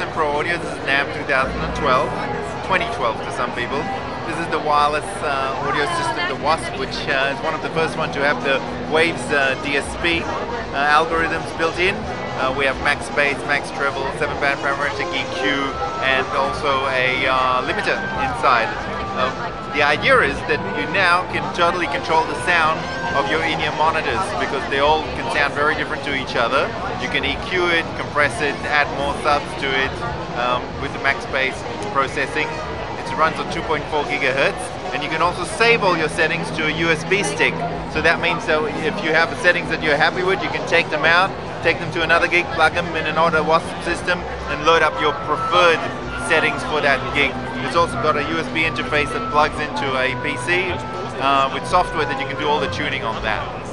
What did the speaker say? SM Pro Audio. This is NAMM 2012 to some people. This is the wireless audio system, the WASP, which is one of the first ones to have the Waves DSP algorithms built in. We have max bass, max treble, 7-band parametric EQ, and also a limiter inside. The idea is that you now can totally control the sound of your in-ear monitors, because they all can sound very different to each other. You can EQ it, compress it, add more subs to it with the max bass processing. It runs on 2.4 GHz, and you can also save all your settings to a USB stick. So that means that if you have settings that you're happy with, you can take them out, take them to another gig, plug them in another WASP system, and load up your preferred settings for that gig. It's also got a USB interface that plugs into a PC with software that you can do all the tuning on that.